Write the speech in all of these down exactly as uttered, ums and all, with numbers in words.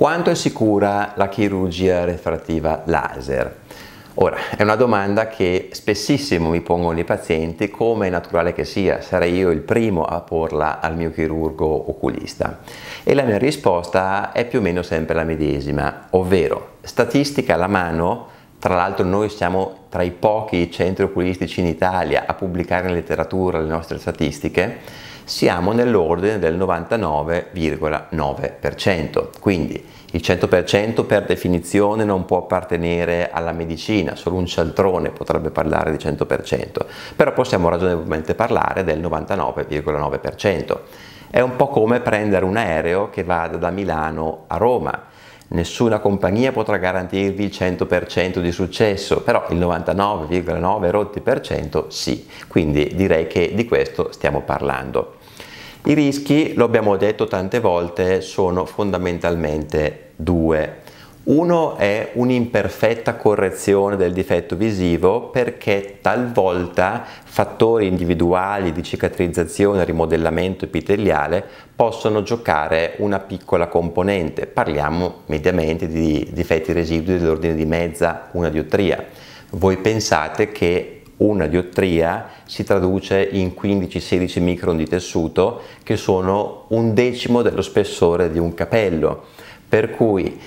Quanto è sicura la chirurgia refrattiva laser? Ora, è una domanda che spessissimo mi pongono i pazienti, come è naturale che sia, sarei io il primo a porla al mio chirurgo oculista. E la mia risposta è più o meno sempre la medesima, ovvero, statistica alla mano, tra l'altro noi siamo tra i pochi centri oculistici in Italia a pubblicare in letteratura le nostre statistiche, siamo nell'ordine del novantanove virgola nove per cento, quindi il cento per cento per definizione non può appartenere alla medicina, solo un cialtrone potrebbe parlare di cento per cento, però possiamo ragionevolmente parlare del novantanove virgola nove per cento. È un po' come prendere un aereo che vada da Milano a Roma. Nessuna compagnia potrà garantirvi il cento per cento di successo, però il novantanove virgola nove per cento sì, quindi direi che di questo stiamo parlando. I rischi, lo abbiamo detto tante volte, sono fondamentalmente due. Uno è un'imperfetta correzione del difetto visivo perché talvolta fattori individuali di cicatrizzazione, rimodellamento epiteliale possono giocare una piccola componente, parliamo mediamente di difetti residui dell'ordine di mezza una diottria. Voi pensate che una diottria si traduce in quindici sedici micron di tessuto che sono un decimo dello spessore di un capello, per cui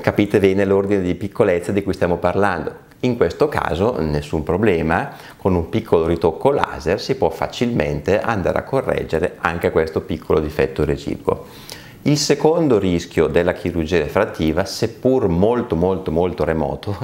capite bene l'ordine di piccolezza di cui stiamo parlando. In questo caso nessun problema, con un piccolo ritocco laser si può facilmente andare a correggere anche questo piccolo difetto residuo. Il secondo rischio della chirurgia refrattiva, seppur molto molto molto remoto,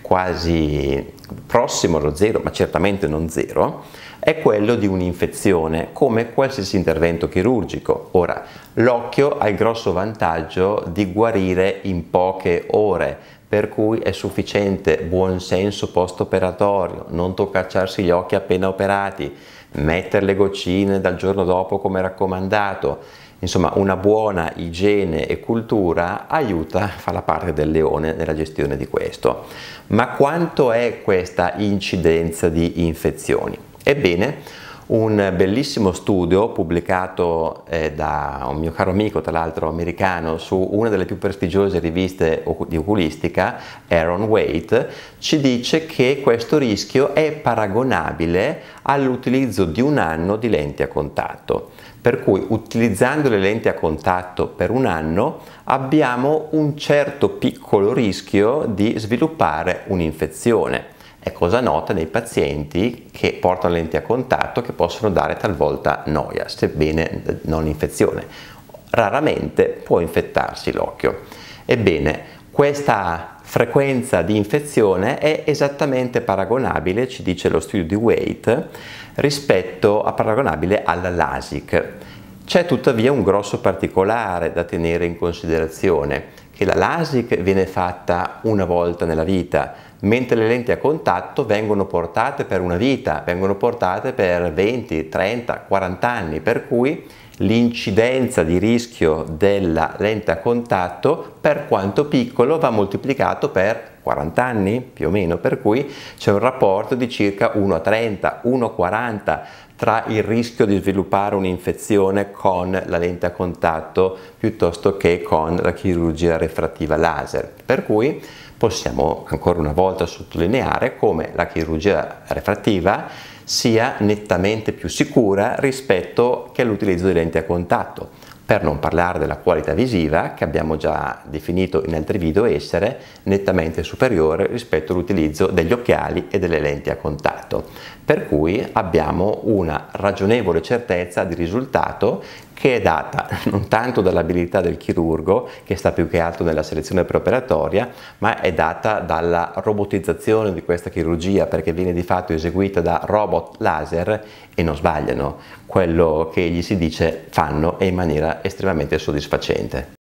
quasi prossimo allo zero, ma certamente non zero, è quello di un'infezione, come qualsiasi intervento chirurgico. Ora, l'occhio ha il grosso vantaggio di guarire in poche ore, per cui è sufficiente buon senso post-operatorio, non toccacciarsi gli occhi appena operati, mettere le goccine dal giorno dopo come raccomandato, insomma una buona igiene e cultura aiuta, fa la parte del leone nella gestione di questo. Ma quanto è questa incidenza di infezioni? Ebbene, un bellissimo studio pubblicato eh, da un mio caro amico, tra l'altro americano, su una delle più prestigiose riviste di oculistica, Aaron Wade, ci dice che questo rischio è paragonabile all'utilizzo di un anno di lenti a contatto. Per cui utilizzando le lenti a contatto per un anno abbiamo un certo piccolo rischio di sviluppare un'infezione. È cosa nota nei pazienti che portano lenti a contatto che possono dare talvolta noia, sebbene non infezione. Raramente può infettarsi l'occhio. Ebbene, questa frequenza di infezione è esattamente paragonabile, ci dice lo studio di Wade, rispetto a paragonabile alla LASIK. C'è tuttavia un grosso particolare da tenere in considerazione, che la LASIK viene fatta una volta nella vita, mentre le lenti a contatto vengono portate per una vita, vengono portate per venti, trenta, quaranta anni, per cui l'incidenza di rischio della lente a contatto, per quanto piccolo, va moltiplicato per quaranta anni più o meno, per cui c'è un rapporto di circa uno a trenta, uno a quaranta tra il rischio di sviluppare un'infezione con la lente a contatto piuttosto che con la chirurgia refrattiva laser, per cui possiamo ancora una volta sottolineare come la chirurgia refrattiva sia nettamente più sicura rispetto che all'utilizzo di lenti a contatto, per non parlare della qualità visiva che abbiamo già definito in altri video essere nettamente superiore rispetto all'utilizzo degli occhiali e delle lenti a contatto, per cui abbiamo una ragionevole certezza di risultato che è data non tanto dall'abilità del chirurgo, che sta più che altro nella selezione preoperatoria, ma è data dalla robotizzazione di questa chirurgia, perché viene di fatto eseguita da robot laser e non sbagliano quello che gli si dice, fanno, e in maniera estremamente soddisfacente.